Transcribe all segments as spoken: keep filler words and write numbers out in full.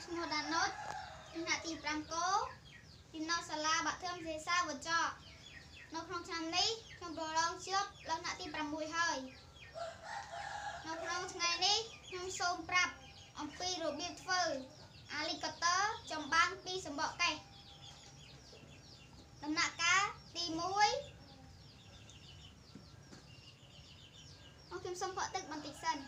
snow đan nốt nên là tìm branco tìm nóc sala bạc thơm dễ xa vượt cho nóc không chăn lấy trong bồ lông trước lông nạ tìm bram mùi hơi nóc không ngày đi trong sôm bạc ông pi rồi biệt phơi alligator trong băng pi sầm bọ cày lông nạ cá tìm mũi ông kiếm sông phở tịch bằng tịch sần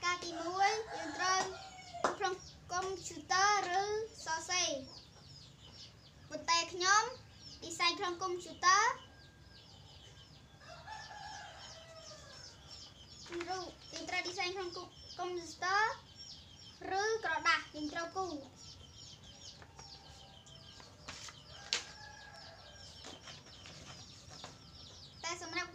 Kati muối, yên trơn, trong computer rư so sánh, một tay nhóm, design trong computer, rư, yên trơn design trong computer, rư cọ đá, yên trơn cù, tay sầm nắp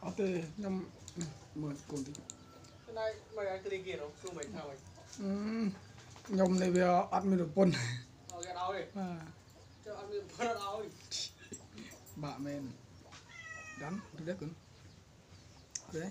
Ở từ năm mười cùng tí. Cái này mày ăn cái kia nó xuống mấy sao mày? Nhom này về ăn mì được bún. Ở cái áo đi. À. Cho ăn mì được bún áo đi. Bà men. Đắn, được đấy cứng. Đấy.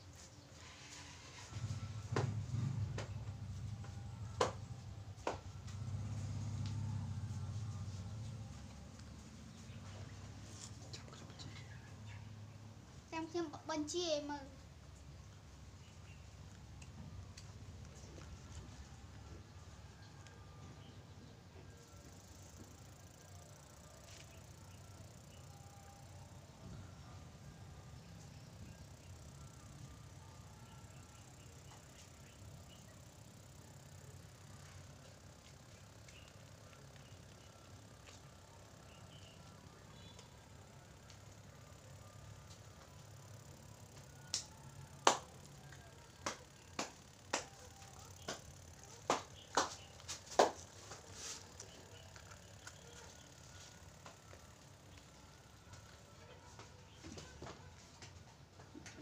Nhưng bên chị mà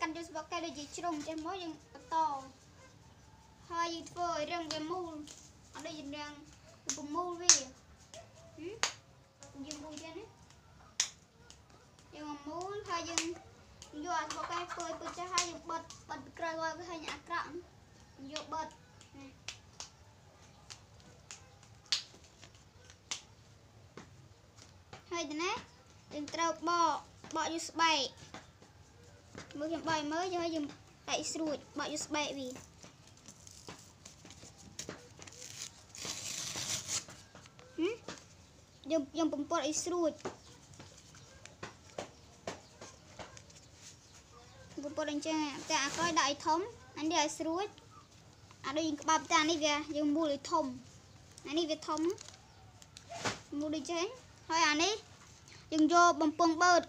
canh cho bọc cây đôi chỉ trùng trên mỗi dân to hai gì phơi rừng về mù ở đây dân rừng vùng mù về dân mù trên đấy dân mù hai dân vô ăn bọc cây phơi phơi cho hai dân bật bật cây qua cái hai nhà cạn vô bật hai thế này dân trâu bò bò vô bảy mới dừng bài mới cho dừng lại sụt bỏi sụt bẹ vì dừng dừng bấm bỏi sụt bấm bỏi lên trên cả coi đại thống anh đại sụt à đây dừng ba cái này về dừng mua lấy thống anh đi về thống mua đi chơi thôi anh đi dừng vô bấm bấm bớt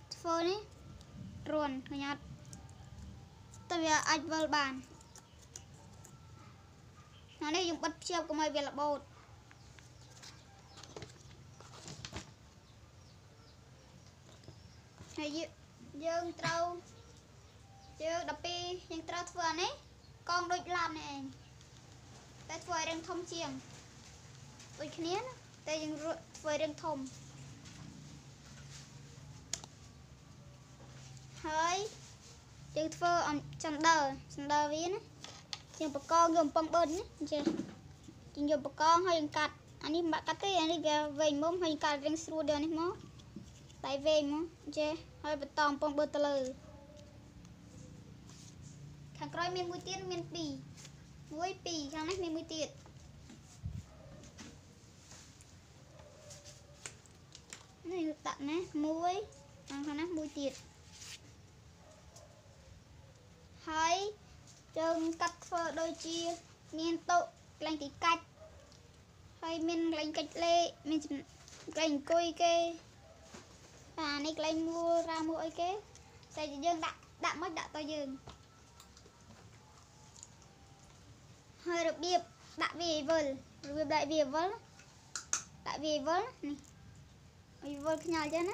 phơ này rồn người Nhật tại vì anh vào bàn nó đây dùng bắt chiêu của mày về là bột này dương trâu dương đập pi dương trâu vừa này con đôi làm này tay vừa đang thông chiềng đôi kia tay dương vừa đang thông hơi chữ phơ ở trong đời trong đời viết chừng bọc con gồm bông bơn chừng chừng bọc con hơi cắt anh đi cắt cái anh đi về về mông hơi cắt riêng sưu đời này mông tại về mông chừng hơi bọc tòng bông bơn từ khang coi miên mũi tiết miên bì mũi bì khang nách miên mũi tiết này tặng nè mũi khang nách mũi tiết hơi chân cắt phơ đôi chia miền tụ lành tí cách hơi miền lành cách lê miền lành côi kê và này lành mua ra mua kê xây dương đạn đạn mất đạn to dương hơi được biệp đạn về vườn được biệp đại về vườn đại về vườn này về vườn cái nhà trên á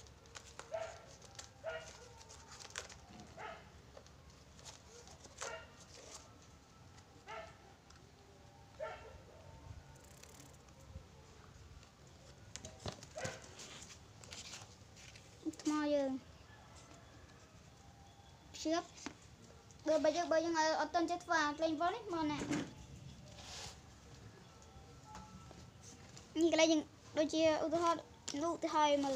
trước rồi bây giờ bây giờ người ở trên chết vào lên vốn đấy mòn này như cái này những đôi chia u thôi lụ thôi mà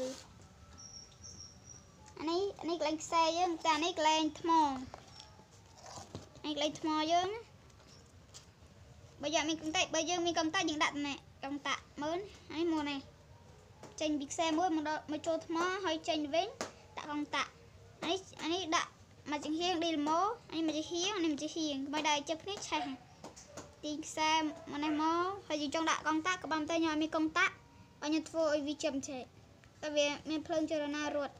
anh ấy anh ấy lên xe chứ cả anh ấy lên mòn anh lên mòn chứ bây giờ mình cũng tại bây giờ mình cầm tay những đạn này cầm tạ mớn ấy mòn này chanh bị xe mỗi một đợt mới trôi mỏ hơi chanh vén tạ cầm tạ anh ấy anh ấy đạn mà chỉ hiền đi mó anh mà chỉ hiền anh mà chỉ hiền bây đây chấp hết sạch tiền xe mà này mó phải gì trong đại công tác của bạn tay nhà mình công tác và nhật vội vì chậm trễ tại vì mình phơi cho nó ruột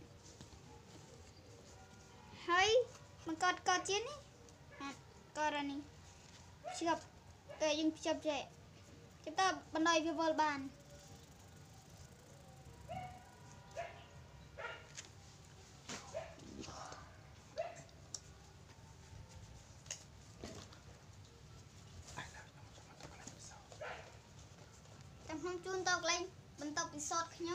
hơi mình cọt cọt chiến đi cọt ra này chập để dùng chậm trễ chúng ta bên đây về vợ bàn chúng tộc lên bên tộc bị sốt nhá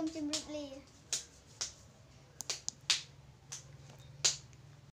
Welcome to Ripley.